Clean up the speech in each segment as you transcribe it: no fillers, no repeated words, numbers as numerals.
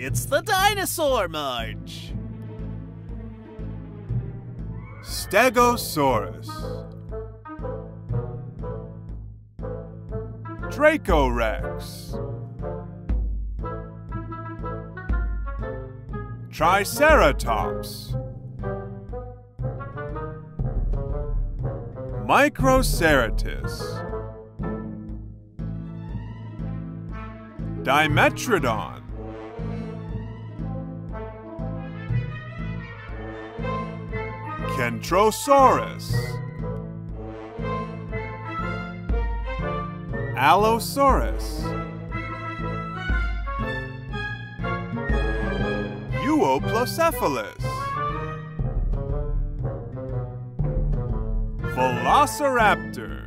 It's the dinosaur march! Stegosaurus, Dracorex, Triceratops, Microceratus, Dimetrodon, Kentrosaurus, Allosaurus, Euoplocephalus, Velociraptor,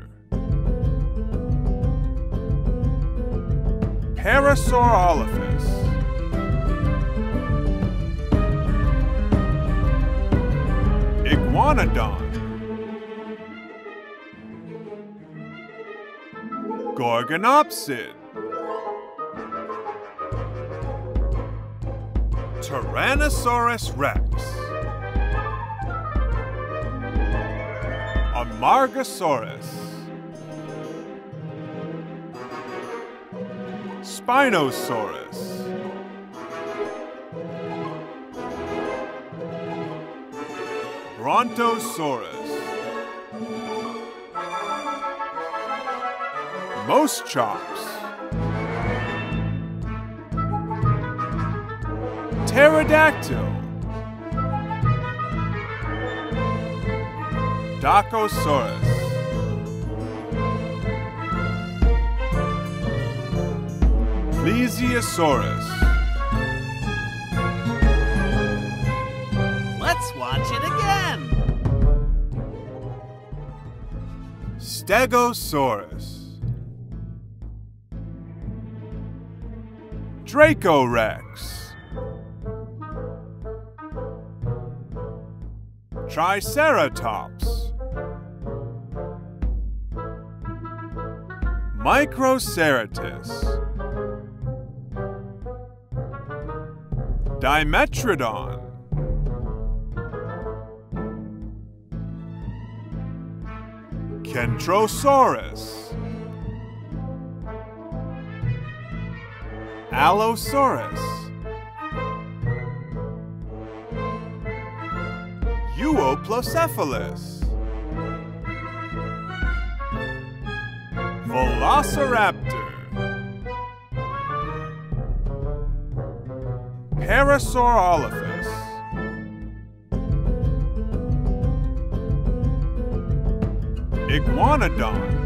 Parasaurolophus, Iguanodon, Gorgonopsid, Tyrannosaurus rex, Amargasaurus, Spinosaurus, Brontosaurus, Moschops, Pterodactyl, Dakosaurus, Plesiosaurus. Let's watch it again! Stegosaurus, Dracorex, Triceratops, Microceratus, Dimetrodon, Kentrosaurus, Allosaurus, Euoplocephalus, Velociraptor, Parasaurolophus, Iguanodon,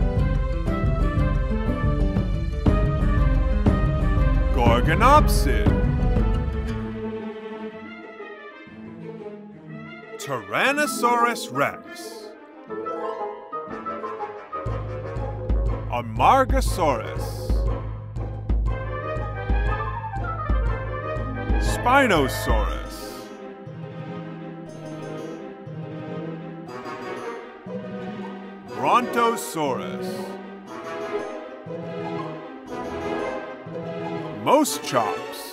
Gorgonopsid, Tyrannosaurus rex, Amargasaurus, Spinosaurus, Brontosaurus, Moschops,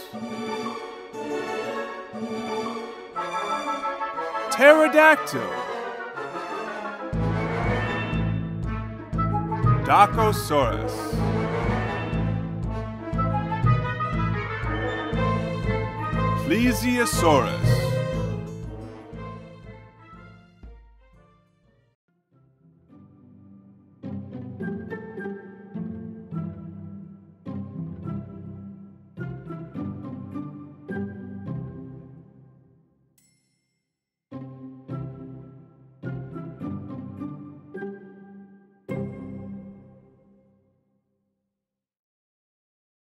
Pterodactyl, Dakosaurus, Plesiosaurus,